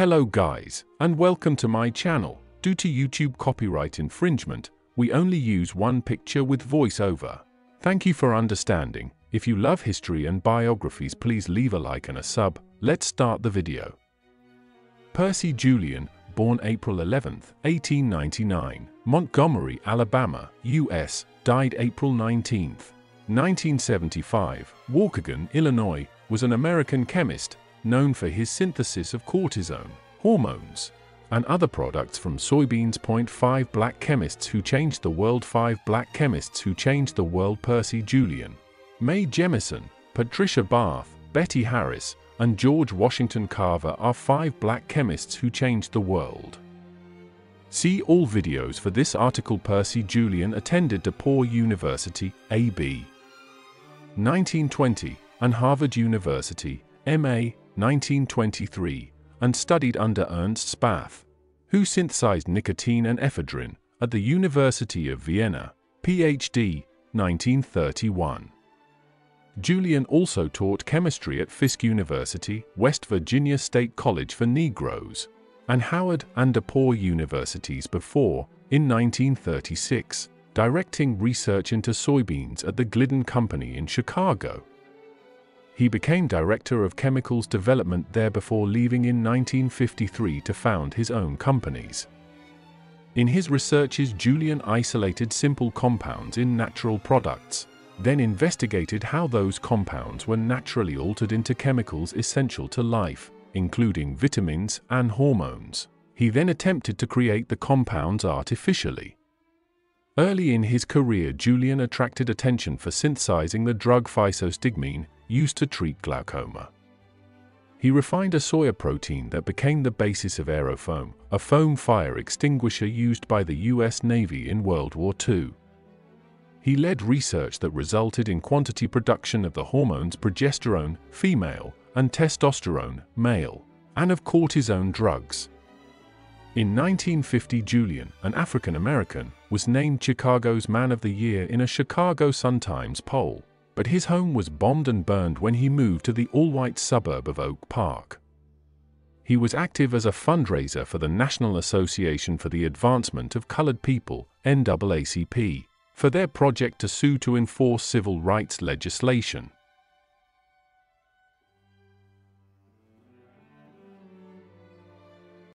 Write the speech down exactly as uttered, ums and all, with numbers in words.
Hello guys, and welcome to my channel. Due to YouTube copyright infringement, we only use one picture with voiceover. Thank you for understanding. If you love history and biographies, please leave a like and a sub. Let's start the video. Percy Julian, born April eleventh, eighteen ninety-nine, Montgomery, Alabama, U S, died April nineteenth, nineteen seventy-five, Waukegan, Illinois, was an American chemist, known for his synthesis of cortisone, hormones, and other products from soybeans. Five black chemists who changed the world. Five black chemists who changed the world. Percy Julian, Mae Jemison, Patricia Bath, Betty Harris, and George Washington Carver are five black chemists who changed the world. See all videos for this article. Percy Julian attended DePauw University, A B nineteen twenty, and Harvard University, M A nineteen twenty-three, and studied under Ernst Spath, who synthesized nicotine and ephedrine, at the University of Vienna, P H D, nineteen thirty-one. Julian also taught chemistry at Fisk University, West Virginia State College for Negroes, and Howard and DePauw Universities before, in nineteen thirty-six, directing research into soybeans at the Glidden Company in Chicago. He became director of chemicals development there before leaving in nineteen fifty-three to found his own companies. In his researches, Julian isolated simple compounds in natural products, then investigated how those compounds were naturally altered into chemicals essential to life, including vitamins and hormones. He then attempted to create the compounds artificially. Early in his career, Julian attracted attention for synthesizing the drug physostigmine, used to treat glaucoma. He refined a soya protein that became the basis of Aerofoam, a foam fire extinguisher used by the U S Navy in World War Two. He led research that resulted in quantity production of the hormones progesterone, female, and testosterone, male, and of cortisone drugs. In nineteen fifty, Julian, an African-American, was named Chicago's Man of the Year in a Chicago Sun-Times poll, but his home was bombed and burned when he moved to the all-white suburb of Oak Park. He was active as a fundraiser for the National Association for the Advancement of Colored People, N double A C P, for their project to sue to enforce civil rights legislation.